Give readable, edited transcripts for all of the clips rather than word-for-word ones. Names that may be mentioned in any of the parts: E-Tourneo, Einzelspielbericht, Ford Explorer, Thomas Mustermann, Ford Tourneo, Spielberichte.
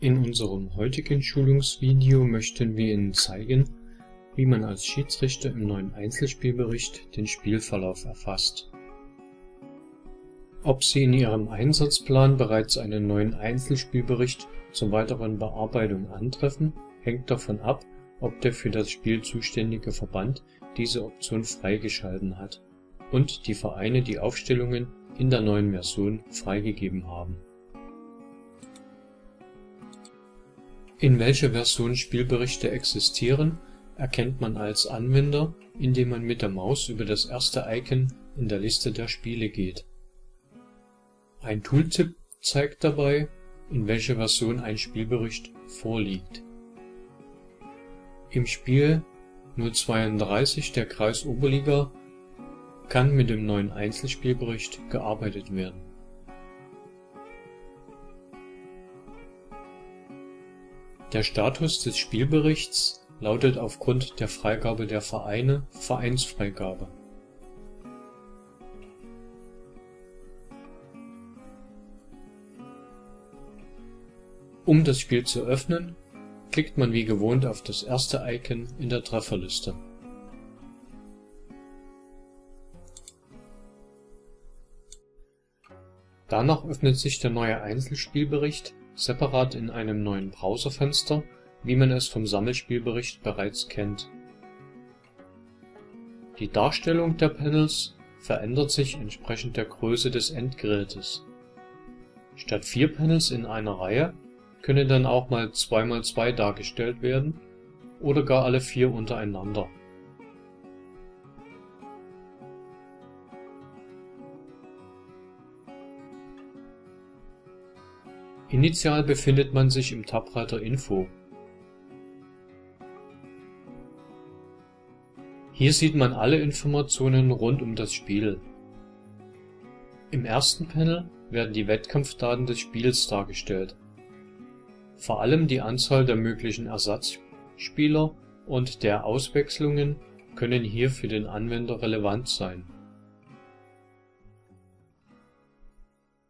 In unserem heutigen Schulungsvideo möchten wir Ihnen zeigen, wie man als Schiedsrichter im neuen Einzelspielbericht den Spielverlauf erfasst. Ob Sie in Ihrem Einsatzplan bereits einen neuen Einzelspielbericht zur weiteren Bearbeitung antreffen, hängt davon ab, ob der für das Spiel zuständige Verband diese Option freigeschalten hat und die Vereine die Aufstellungen in der neuen Version freigegeben haben. In welcher Version Spielberichte existieren, erkennt man als Anwender, indem man mit der Maus über das erste Icon in der Liste der Spiele geht. Ein Tooltip zeigt dabei, in welcher Version ein Spielbericht vorliegt. Im Spiel 032 der Kreisoberliga kann mit dem neuen Einzelspielbericht gearbeitet werden. Der Status des Spielberichts lautet aufgrund der Freigabe der Vereine Vereinsfreigabe. Um das Spiel zu öffnen, klickt man wie gewohnt auf das erste Icon in der Trefferliste. Danach öffnet sich der neue Einzelspielbericht separat in einem neuen Browserfenster, wie man es vom Sammelspielbericht bereits kennt. Die Darstellung der Panels verändert sich entsprechend der Größe des Endgerätes. Statt 4 Panels in einer Reihe können dann auch mal 2×2 dargestellt werden oder gar alle 4 untereinander. Initial befindet man sich im Tabreiter Info. Hier sieht man alle Informationen rund um das Spiel. Im ersten Panel werden die Wettkampfdaten des Spiels dargestellt. Vor allem die Anzahl der möglichen Ersatzspieler und der Auswechslungen können hier für den Anwender relevant sein.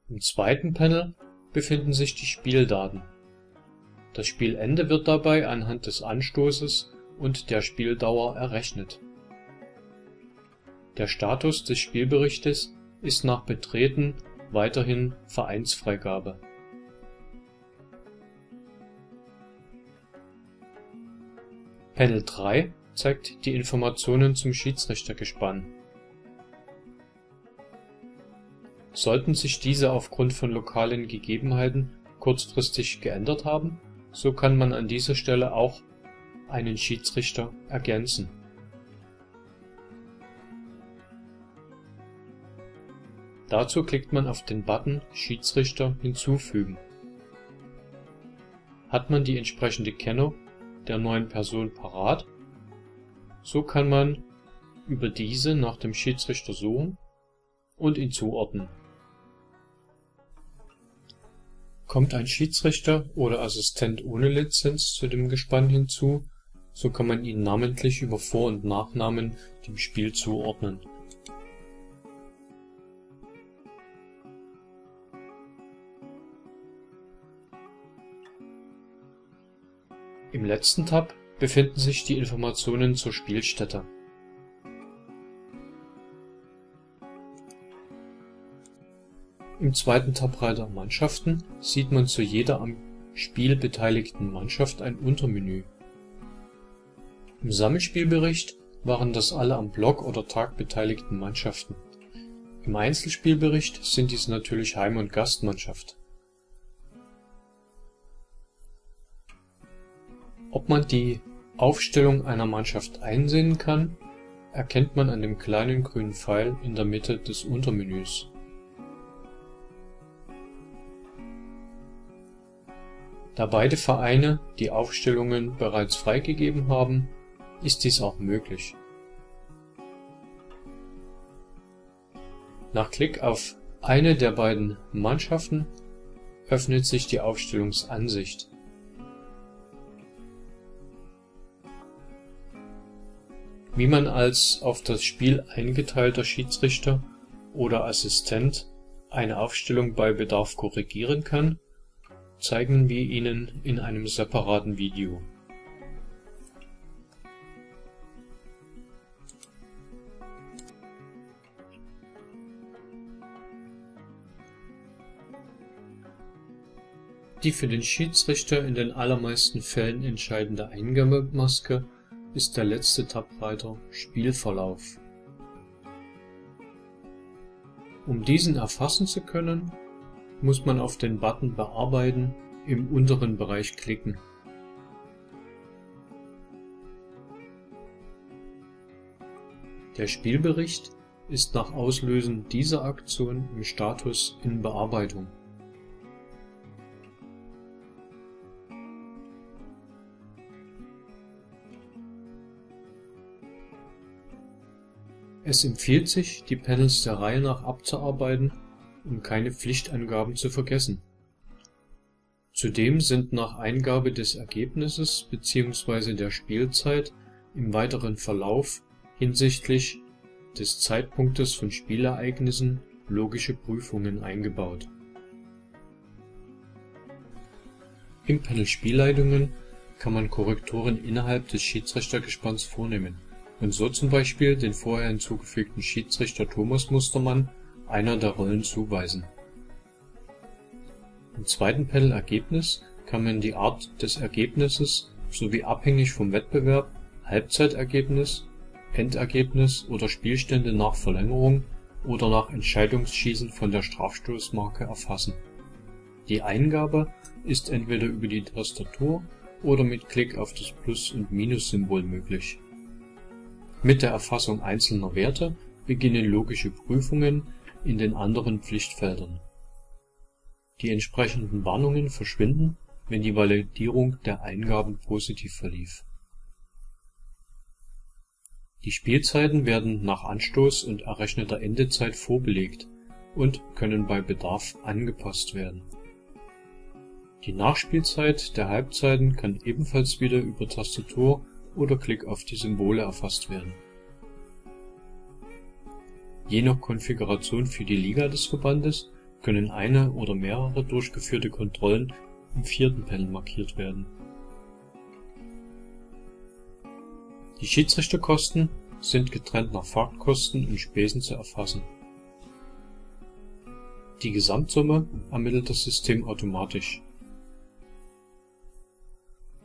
Im zweiten Panel befinden sich die Spieldaten. Das Spielende wird dabei anhand des Anstoßes und der Spieldauer errechnet. Der Status des Spielberichtes ist nach Betreten weiterhin Vereinsfreigabe. Panel 3 zeigt die Informationen zum Schiedsrichtergespann. Sollten sich diese aufgrund von lokalen Gegebenheiten kurzfristig geändert haben, so kann man an dieser Stelle auch einen Schiedsrichter ergänzen. Dazu klickt man auf den Button Schiedsrichter hinzufügen. Hat man die entsprechende Kennung der neuen Person parat, so kann man über diese nach dem Schiedsrichter suchen und ihn zuordnen. Kommt ein Schiedsrichter oder Assistent ohne Lizenz zu dem Gespann hinzu, so kann man ihn namentlich über Vor- und Nachnamen dem Spiel zuordnen. Im letzten Tab befinden sich die Informationen zur Spielstätte. Im zweiten Tabreiter Mannschaften sieht man zu jeder am Spiel beteiligten Mannschaft ein Untermenü. Im Sammelspielbericht waren das alle am Block oder Tag beteiligten Mannschaften. Im Einzelspielbericht sind dies natürlich Heim- und Gastmannschaft. Ob man die Aufstellung einer Mannschaft einsehen kann, erkennt man an dem kleinen grünen Pfeil in der Mitte des Untermenüs. Da beide Vereine die Aufstellungen bereits freigegeben haben, ist dies auch möglich. Nach Klick auf eine der beiden Mannschaften öffnet sich die Aufstellungsansicht. Wie man als auf das Spiel eingeteilter Schiedsrichter oder Assistent eine Aufstellung bei Bedarf korrigieren kann, zeigen wir Ihnen in einem separaten Video. Die für den Schiedsrichter in den allermeisten Fällen entscheidende Eingabemaske ist der letzte Tabreiter Spielverlauf. Um diesen erfassen zu können, muss man auf den Button Bearbeiten im unteren Bereich klicken. Der Spielbericht ist nach Auslösen dieser Aktion im Status in Bearbeitung. Es empfiehlt sich, die Panels der Reihe nach abzuarbeiten, um keine Pflichtangaben zu vergessen. Zudem sind nach Eingabe des Ergebnisses bzw. der Spielzeit im weiteren Verlauf hinsichtlich des Zeitpunktes von Spielereignissen logische Prüfungen eingebaut. Im Panel Spielleitungen kann man Korrekturen innerhalb des Schiedsrichtergespanns vornehmen und so zum Beispiel den vorher hinzugefügten Schiedsrichter Thomas Mustermann einer der Rollen zuweisen. Im zweiten Panel Ergebnis kann man die Art des Ergebnisses sowie abhängig vom Wettbewerb, Halbzeitergebnis, Endergebnis oder Spielstände nach Verlängerung oder nach Entscheidungsschießen von der Strafstoßmarke erfassen. Die Eingabe ist entweder über die Tastatur oder mit Klick auf das Plus- und Minus-Symbol möglich. Mit der Erfassung einzelner Werte beginnen logische Prüfungen in den anderen Pflichtfeldern. Die entsprechenden Warnungen verschwinden, wenn die Validierung der Eingaben positiv verlief. Die Spielzeiten werden nach Anstoß und errechneter Endezeit vorbelegt und können bei Bedarf angepasst werden. Die Nachspielzeit der Halbzeiten kann ebenfalls wieder über Tastatur oder Klick auf die Symbole erfasst werden. Je nach Konfiguration für die Liga des Verbandes können eine oder mehrere durchgeführte Kontrollen im vierten Panel markiert werden. Die Schiedsrichterkosten sind getrennt nach Fahrtkosten und Spesen zu erfassen. Die Gesamtsumme ermittelt das System automatisch.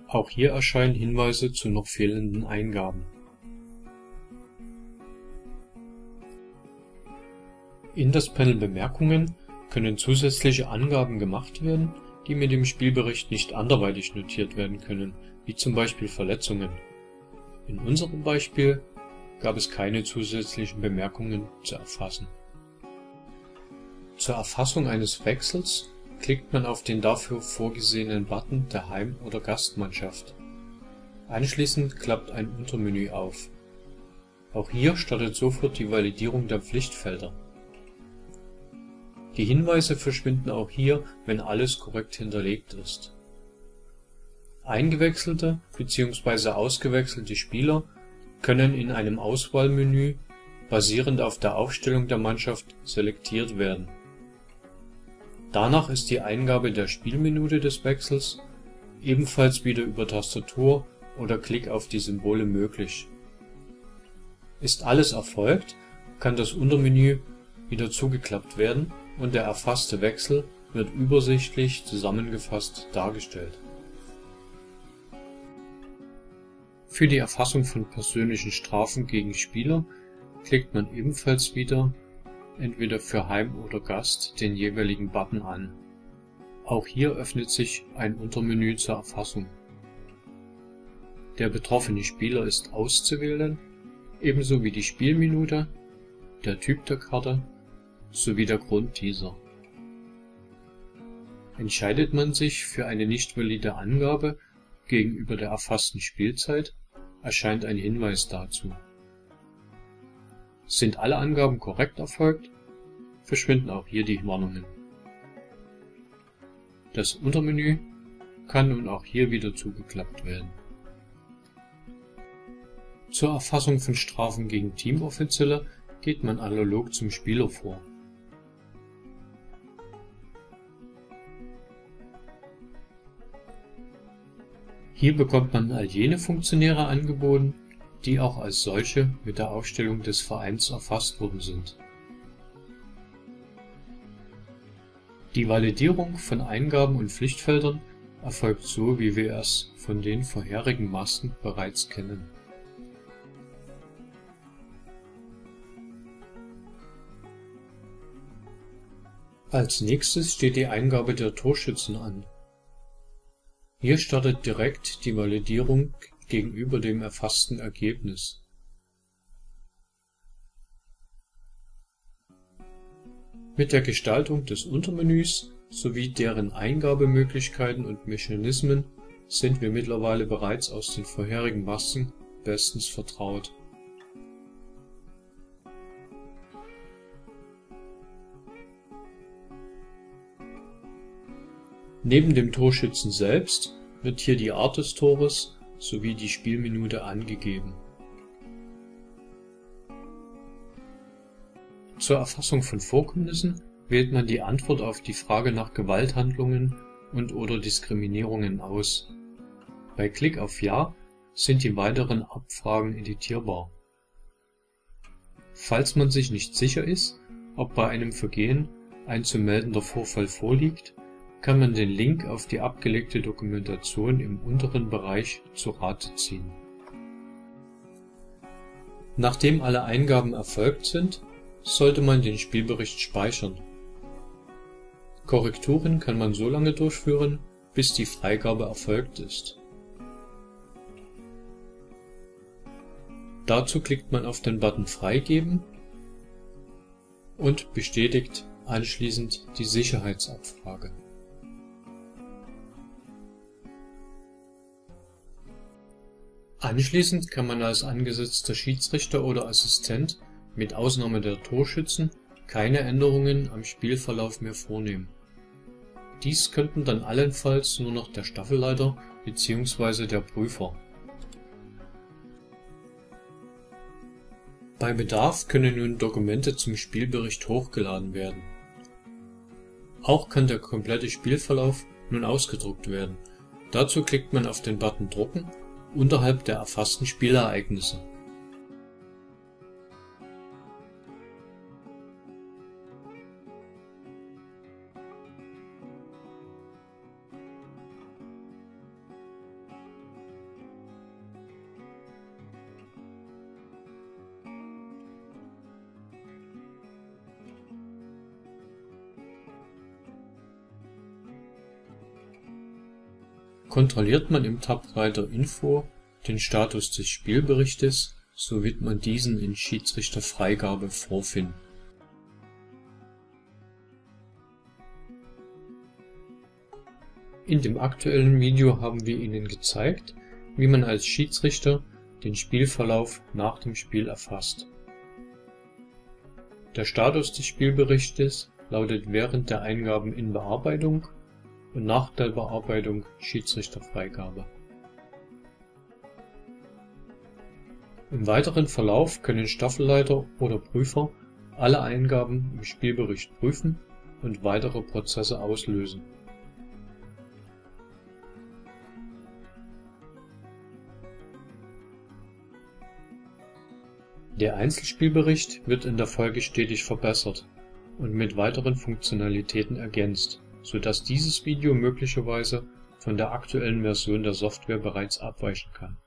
Auch hier erscheinen Hinweise zu noch fehlenden Eingaben. In das Panel Bemerkungen können zusätzliche Angaben gemacht werden, die mit dem Spielbericht nicht anderweitig notiert werden können, wie zum Beispiel Verletzungen. In unserem Beispiel gab es keine zusätzlichen Bemerkungen zu erfassen. Zur Erfassung eines Wechsels klickt man auf den dafür vorgesehenen Button der Heim- oder Gastmannschaft. Anschließend klappt ein Untermenü auf. Auch hier startet sofort die Validierung der Pflichtfelder. Die Hinweise verschwinden auch hier, wenn alles korrekt hinterlegt ist. Eingewechselte bzw. ausgewechselte Spieler können in einem Auswahlmenü basierend auf der Aufstellung der Mannschaft selektiert werden. Danach ist die Eingabe der Spielminute des Wechsels ebenfalls wieder über Tastatur oder Klick auf die Symbole möglich. Ist alles erfolgt, kann das Untermenü wieder zugeklappt werden und der erfasste Wechsel wird übersichtlich zusammengefasst dargestellt. Für die Erfassung von persönlichen Strafen gegen Spieler klickt man ebenfalls wieder entweder für Heim oder Gast den jeweiligen Button an. Auch hier öffnet sich ein Untermenü zur Erfassung. Der betroffene Spieler ist auszuwählen, ebenso wie die Spielminute, der Typ der Karte sowie der Grund dieser. Entscheidet man sich für eine nicht valide Angabe gegenüber der erfassten Spielzeit, erscheint ein Hinweis dazu. Sind alle Angaben korrekt erfolgt, verschwinden auch hier die Warnungen. Das Untermenü kann nun auch hier wieder zugeklappt werden. Zur Erfassung von Strafen gegen Teamoffizielle geht man analog zum Spieler vor. Hier bekommt man all jene Funktionäre angeboten, die auch als solche mit der Aufstellung des Vereins erfasst worden sind. Die Validierung von Eingaben und Pflichtfeldern erfolgt so, wie wir es von den vorherigen Masken bereits kennen. Als nächstes steht die Eingabe der Torschützen an. Hier startet direkt die Validierung gegenüber dem erfassten Ergebnis. Mit der Gestaltung des Untermenüs sowie deren Eingabemöglichkeiten und Mechanismen sind wir mittlerweile bereits aus den vorherigen Masken bestens vertraut. Neben dem Torschützen selbst wird hier die Art des Tores sowie die Spielminute angegeben. Zur Erfassung von Vorkommnissen wählt man die Antwort auf die Frage nach Gewalthandlungen und/oder Diskriminierungen aus. Bei Klick auf Ja sind die weiteren Abfragen editierbar. Falls man sich nicht sicher ist, ob bei einem Vergehen ein zu meldender Vorfall vorliegt, kann man den Link auf die abgelegte Dokumentation im unteren Bereich zu Rate ziehen. Nachdem alle Eingaben erfolgt sind, sollte man den Spielbericht speichern. Korrekturen kann man so lange durchführen, bis die Freigabe erfolgt ist. Dazu klickt man auf den Button Freigeben und bestätigt anschließend die Sicherheitsabfrage. Anschließend kann man als angesetzter Schiedsrichter oder Assistent mit Ausnahme der Torschützen keine Änderungen am Spielverlauf mehr vornehmen. Dies könnten dann allenfalls nur noch der Staffelleiter bzw. der Prüfer. Bei Bedarf können nun Dokumente zum Spielbericht hochgeladen werden. Auch kann der komplette Spielverlauf nun ausgedruckt werden. Dazu klickt man auf den Button Drucken unterhalb der erfassten Spielereignisse. Kontrolliert man im Tab Reiter Info den Status des Spielberichtes, so wird man diesen in Schiedsrichterfreigabe vorfinden. In dem aktuellen Video haben wir Ihnen gezeigt, wie man als Schiedsrichter den Spielverlauf nach dem Spiel erfasst. Der Status des Spielberichtes lautet während der Eingaben in Bearbeitung und nach der Bearbeitung Schiedsrichterfreigabe. Im weiteren Verlauf können Staffelleiter oder Prüfer alle Eingaben im Spielbericht prüfen und weitere Prozesse auslösen. Der Einzelspielbericht wird in der Folge stetig verbessert und mit weiteren Funktionalitäten ergänzt, sodass dieses Video möglicherweise von der aktuellen Version der Software bereits abweichen kann.